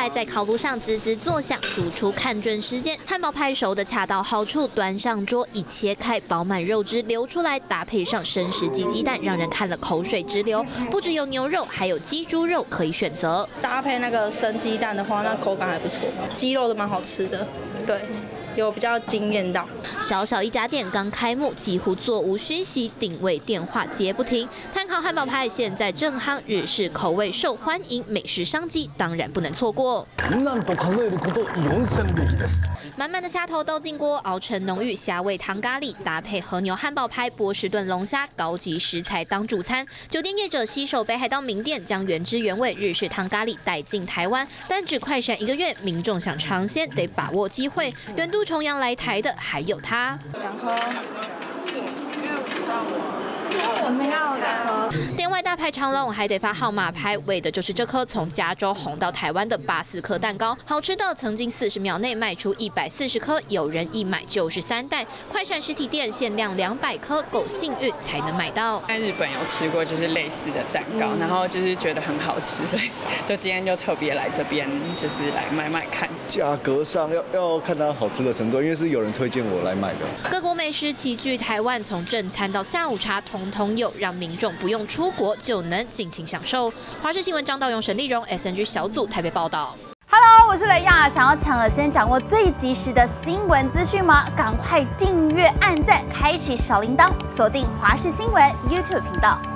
派在烤炉上滋滋作响，主厨看准时间，汉堡派熟的恰到好处，端上桌，一切开，饱满肉汁流出来，搭配上生食及鸡蛋，让人看了口水直流。不只有牛肉，还有鸡、猪肉可以选择。搭配那个生鸡蛋的话，那口感还不错，鸡肉都蛮好吃的，对。 有比较惊艳到，小小一家店刚开幕，几乎座无虚席，定位电话接不停。炭烤汉堡派现在正夯，日式口味受欢迎，美食商机当然不能错过。满满的虾头倒进锅，熬成浓郁虾味糖咖喱，搭配和牛汉堡派、波士顿龙虾，高级食材当主餐。酒店业者携手北海道名店，将原汁原味日式糖咖喱带进台湾，但只快闪1个月，民众想尝鲜得把握机会。原都重阳来台的还有他。店外大排长龙，还得发号码牌，为的就是这颗从加州红到台湾的84颗蛋糕，好吃到曾经40秒内卖出140颗，有人一买就是3袋。快闪实体店限量200颗，够幸运才能买到。在日本有吃过就是类似的蛋糕，然后就是觉得很好吃，所以就今天就特别来这边，就是来买买看。价格上要看它好吃的程度，因为是有人推荐我来买的。各国美食齐聚台湾，从正餐到下午茶，统有，让民众不用出国就能尽情享受。华视新闻张道勇、沈丽蓉 ，SNG 小组台北报道。Hello， 我是雷亚，想要抢先掌握最及时的新闻资讯吗？赶快订阅、按赞、开启小铃铛，锁定华视新闻 YouTube 频道。